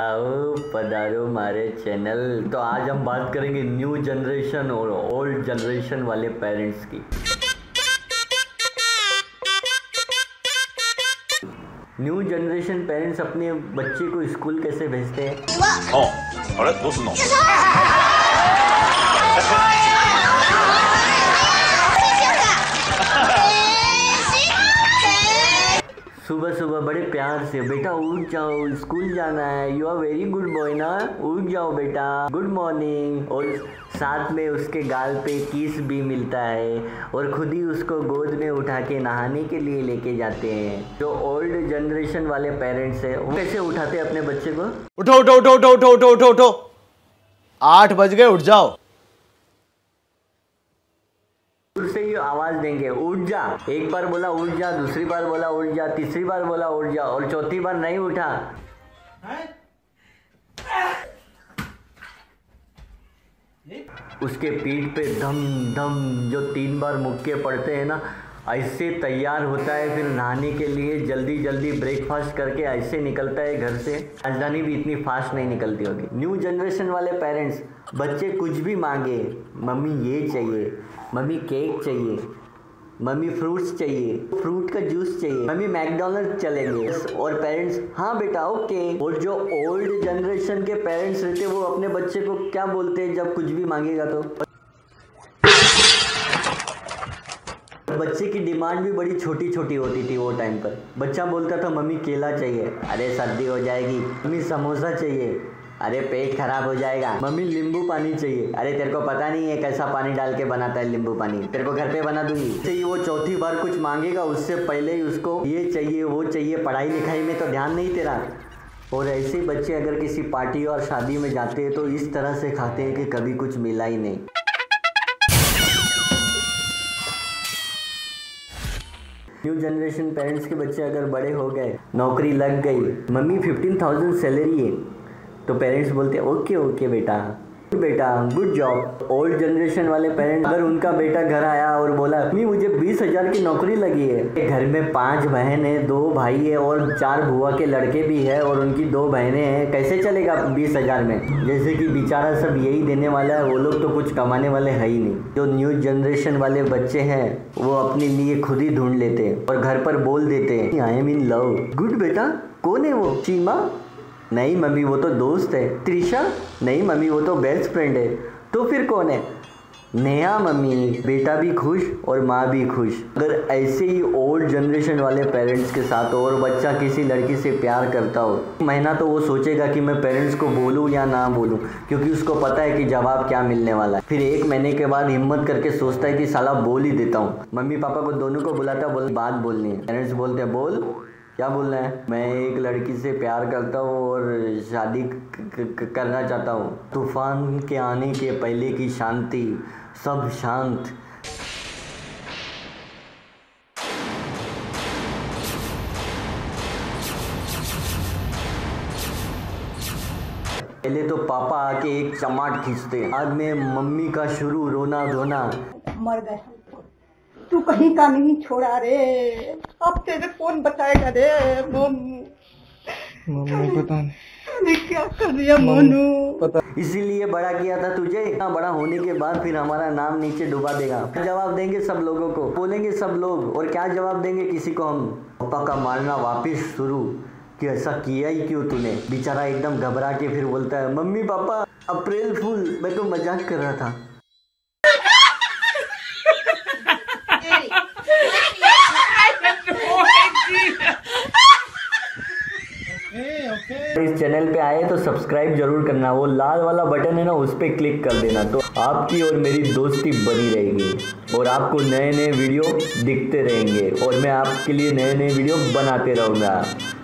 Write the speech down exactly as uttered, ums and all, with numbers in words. आओ पधारो हमारे चैनल। तो आज हम बात करेंगे न्यू जनरेशन और ओल्ड जनरेशन वाले पेरेंट्स की। न्यू जनरेशन पेरेंट्स अपने बच्चे को स्कूल कैसे भेजते हैं? ओ, अरे तो सुनो। सुबह सुबह बड़े प्यार से, बेटा उठ जाओ, स्कूल जाना है, you are very good boy ना, उठ जाओ बेटा, गुड मॉर्निंग। और साथ में उसके गाल पे किस भी मिलता है और खुद ही उसको गोद में उठा के नहाने के लिए लेके जाते हैं। जो ओल्ड जनरेशन वाले पेरेंट्स हैं वो कैसे उठाते हैं अपने बच्चे को? उठो उठो उठो उठो उठो उठो उठो उठो, आठ बज गए, उठ जाओ। उससे ये आवाज देंगे उठ जा। एक बार बोला उठ जा, दूसरी बार बोला उठ जा, तीसरी बार बोला उठ जा, और चौथी बार नहीं उठा है? उसके पीठ पे धम धम जो तीन बार मुक्के पड़ते हैं ना, ऐसे तैयार होता है फिर नहाने के लिए, जल्दी जल्दी ब्रेकफास्ट करके ऐसे निकलता है घर से। राजधानी भी इतनी फास्ट नहीं निकलती होगी। न्यू जनरेशन वाले पेरेंट्स बच्चे कुछ भी मांगे, मम्मी ये चाहिए, मम्मी केक चाहिए, मम्मी फ्रूट्स चाहिए, फ्रूट का जूस चाहिए, मम्मी मैकडोनल्ड्स चलेंगे। और पेरेंट्स हाँ बेटा ओके। और जो ओल्ड जनरेशन के पेरेंट्स रहते वो अपने बच्चे को क्या बोलते हैं जब कुछ भी मांगेगा तो? बच्चे की डिमांड भी बड़ी छोटी छोटी होती थी वो टाइम पर। बच्चा बोलता था मम्मी केला चाहिए, अरे सर्दी हो जाएगी। मम्मी समोसा चाहिए, अरे पेट खराब हो जाएगा। मम्मी नींबू पानी चाहिए, अरे तेरे को पता नहीं है कैसा पानी डाल के बनाता है नींबू पानी, तेरे को घर पे बना दूंगी। चाहिए वो चौथी बार कुछ मांगेगा उससे पहले ही उसको ये चाहिए वो चाहिए, पढ़ाई लिखाई में तो ध्यान नहीं तेरा। और ऐसे बच्चे अगर किसी पार्टी और शादी में जाते हैं तो इस तरह से खाते हैं कि कभी कुछ मिला ही नहीं। न्यू जनरेशन पेरेंट्स के बच्चे अगर बड़े हो गए, नौकरी लग गई, मम्मी फिफ्टीन थाउजेंड सैलरी है, तो पेरेंट्स बोलते हैं ओके ओके बेटा, बेटा गुड जॉब। ओल्ड जनरेशन वाले पेरेंट्स अगर उनका बेटा घर आया और बोला मम्मी मुझे बीस हजार की नौकरी लगी है, घर में पांच बहन है, दो भाई है और चार भुआ के लड़के भी है और उनकी दो बहनें हैं, कैसे चलेगा बीस हजार में? जैसे कि बेचारा सब यही देने वाला है, वो लोग तो कुछ कमाने वाले है ही नहीं। जो न्यू जनरेशन वाले बच्चे हैं वो अपने लिए खुद ही ढूंढ लेते हैं और घर पर बोल देते हैं I am in love. Good बेटा, कौन है वो? चीमा? नहीं मम्मी वो तो दोस्त है। त्रिशा? नहीं मम्मी वो तो बेस्ट फ्रेंड है। तो फिर कौन है? नेहा मम्मी। बेटा भी खुश और माँ भी खुश। अगर ऐसे ही ओल्ड जनरेशन वाले पेरेंट्स के साथ हो और बच्चा किसी लड़की से प्यार करता हो, महीना तो वो सोचेगा कि मैं पेरेंट्स को बोलूँ या ना बोलूँ, क्योंकि उसको पता है कि जवाब क्या मिलने वाला है। फिर एक महीने के बाद हिम्मत करके सोचता है कि साला बोल ही देता हूँ। मम्मी पापा को दोनों को बुलाता, बोल बात बोलनी है। पेरेंट्स बोलते हैं बोल, क्या बोलना है? मैं एक लड़की से प्यार करता हूँ और शादी करना चाहता हूँ। तूफान के आने के पहले की शांति, सब शांत। पहले तो पापा आके एक चमाट खींचते, बाद में मम्मी का शुरू रोना धोना। मर गए, तू कहीं का नहीं छोड़ा रे, अब तेरे कौन बताएगा रे? पता नहीं क्या कर दिया मोनू, पता इसीलिए बड़ा किया था तुझे, इतना बड़ा होने के बाद फिर हमारा नाम नीचे डुबा देगा। जवाब देंगे सब लोगों को, बोलेंगे सब लोग, और क्या जवाब देंगे किसी को हम? पापा का मारना वापिस शुरू कि ऐसा किया ही क्यों तूने। बेचारा एकदम घबरा के फिर बोलता है मम्मी पापा अप्रैल फूल, मैं तो मजाक कर रहा था। इस चैनल पे आए तो सब्सक्राइब जरूर करना, वो लाल वाला बटन है ना उस पे क्लिक कर देना, तो आपकी और मेरी दोस्ती बनी रहेगी और आपको नए नए वीडियो दिखते रहेंगे और मैं आपके लिए नए नए वीडियो बनाते रहूँगा।